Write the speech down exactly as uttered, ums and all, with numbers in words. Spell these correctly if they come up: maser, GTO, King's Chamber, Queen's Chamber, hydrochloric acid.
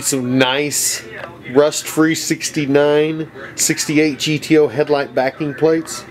Some nice rust-free sixty-nine, sixty-eight G T O headlight backing plates.